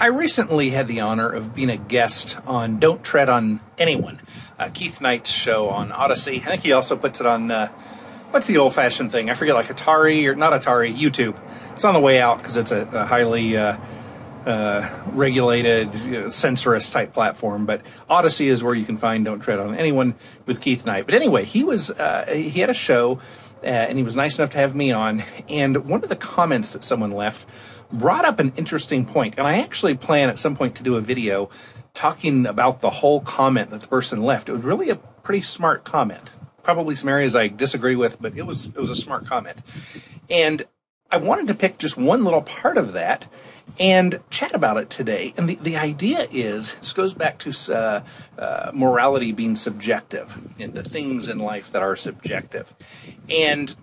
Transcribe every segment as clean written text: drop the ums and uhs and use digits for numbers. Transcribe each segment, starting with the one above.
I recently had the honor of being a guest on Don't Tread on Anyone, Keith Knight's show on Odyssey. I think he also puts it on, what's the old-fashioned thing? I forget, like Atari, or not Atari, YouTube. It's on the way out because it's a highly regulated, censorious type platform, but Odyssey is where you can find Don't Tread on Anyone with Keith Knight. But anyway, he had a show, and he was nice enough to have me on, and one of the comments that someone left brought up an interesting point, and I actually plan at some point to do a video talking about the whole comment that the person left. It was really a pretty smart comment. Probably some areas I disagree with, but it was a smart comment. And I wanted to pick just one little part of that and chat about it today. And the idea is, this goes back to morality being subjective and the things in life that are subjective. And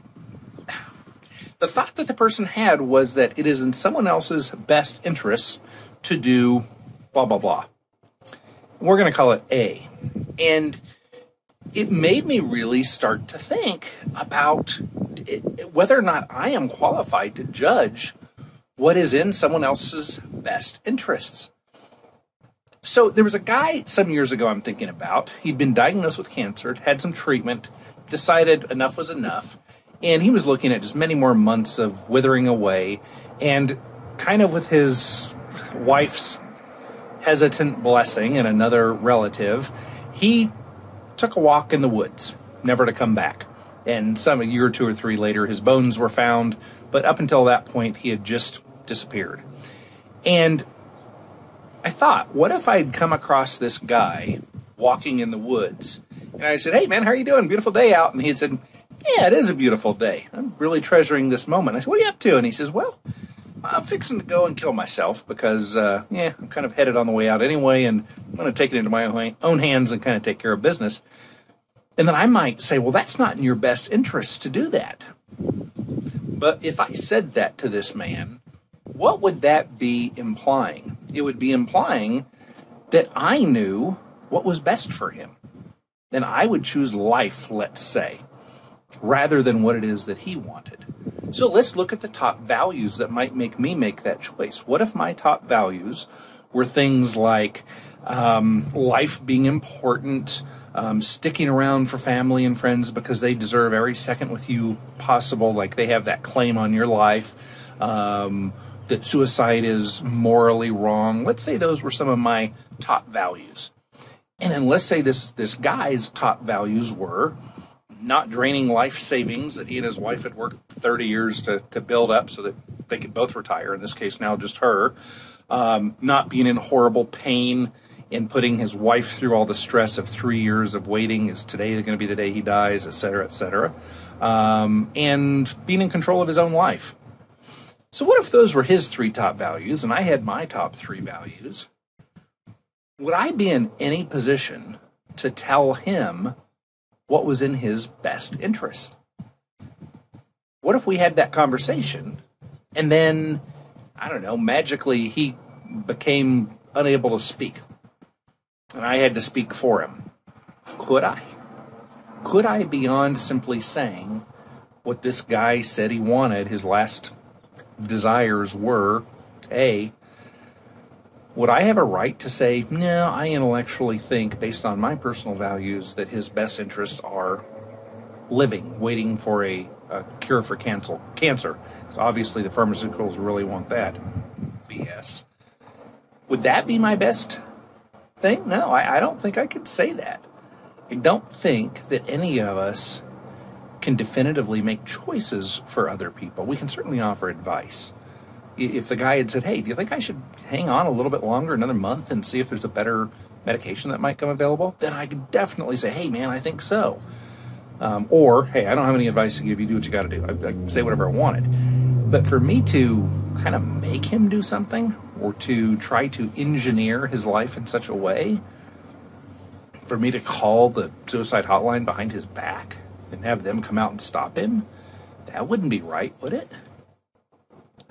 the thought that the person had was that it is in someone else's best interest to do blah, blah, blah. We're going to call it A. And it made me really start to think about whether or not I am qualified to judge what is in someone else's best interests. So there was a guy some years ago I'm thinking about. He'd been diagnosed with cancer, had some treatment, decided enough was enough. And he was looking at just many more months of withering away, and kind of with his wife's hesitant blessing and another relative, he took a walk in the woods, never to come back. And some a year or two or three later, his bones were found, but up until that point, he had just disappeared. And I thought, what if I'd come across this guy walking in the woods, and I said, "Hey man, how are you doing? Beautiful day out." And he had said, "Yeah, it is a beautiful day. I'm really treasuring this moment." I said, "What are you up to?" And he says, "Well, I'm fixing to go and kill myself because, I'm kind of headed on the way out anyway, and I'm going to take it into my own hands and kind of take care of business." And then I might say, "Well, that's not in your best interest to do that." But if I said that to this man, what would that be implying? It would be implying that I knew what was best for him. Then I would choose life, let's say, rather than what it is that he wanted. So let's look at the top values that might make me make that choice. What if my top values were things like life being important, sticking around for family and friends because they deserve every second with you possible, like they have that claim on your life, that suicide is morally wrong. Let's say those were some of my top values. And then let's say this guy's top values were not draining life savings that he and his wife had worked 30 years to build up so that they could both retire, in this case now just her, not being in horrible pain and putting his wife through all the stress of 3 years of waiting, is today going to be the day he dies, et cetera, and being in control of his own life. So what if those were his three top values and I had my top three values? Would I be in any position to tell him what was in his best interest? What if we had that conversation and then, I don't know, magically he became unable to speak and I had to speak for him? Could I? Could I, beyond simply saying what this guy said he wanted, his last desires were A, would I have a right to say, "No, I intellectually think, based on my personal values, that his best interests are living, waiting for a cure for cancer. Because obviously the pharmaceuticals really want that." BS. Would that be my best thing? No, I don't think I could say that. I don't think that any of us can definitively make choices for other people. We can certainly offer advice. If the guy had said, "Hey, do you think I should hang on a little bit longer, another month, and see if there's a better medication that might come available?" then I could definitely say, "Hey, man, I think so." Or, "Hey, I don't have any advice to give you. Do what you got to do." I say whatever I wanted. But for me to kind of make him do something or to try to engineer his life in such a way, for me to call the suicide hotline behind his back and have them come out and stop him, that wouldn't be right, would it?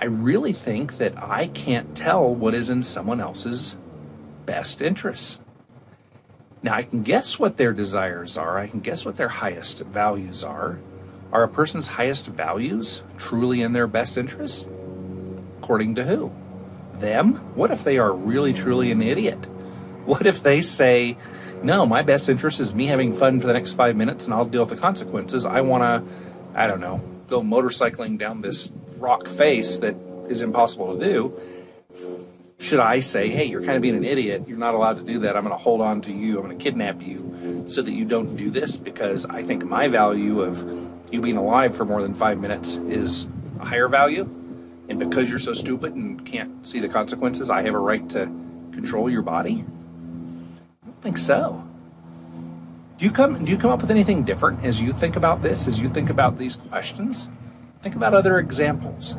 I really think that I can't tell what is in someone else's best interests. Now, I can guess what their desires are. I can guess what their highest values are. Are a person's highest values truly in their best interests? According to who? them? What if they are really, truly an idiot? What if they say, no, my best interest is me having fun for the next 5 minutes and I'll deal with the consequences. I want to, I don't know, go motorcycling down this rock face that is impossible to do. Should I say, hey, you're kind of being an idiot. You're not allowed to do that. I'm going to hold on to you. I'm going to kidnap you so that you don't do this because I think my value of you being alive for more than 5 minutes is a higher value. And because you're so stupid and can't see the consequences, I have a right to control your body? I don't think so. Do you come up with anything different as you think about this, as you think about these questions? Think about other examples.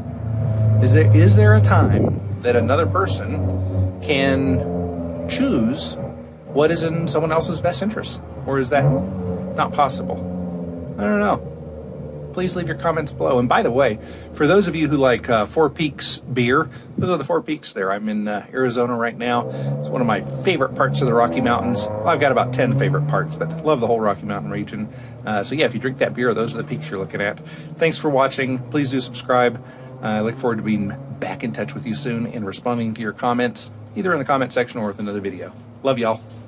Is there a time that another person can choose what is in someone else's best interest? Or is that not possible? I don't know. Please leave your comments below. And by the way, for those of you who like Four Peaks beer, those are the Four Peaks there. I'm in Arizona right now. It's one of my favorite parts of the Rocky Mountains. Well, I've got about 10 favorite parts, but love the whole Rocky Mountain region. So yeah, if you drink that beer, those are the peaks you're looking at. Thanks for watching. Please do subscribe. I look forward to being back in touch with you soon and responding to your comments, either in the comment section or with another video. Love y'all.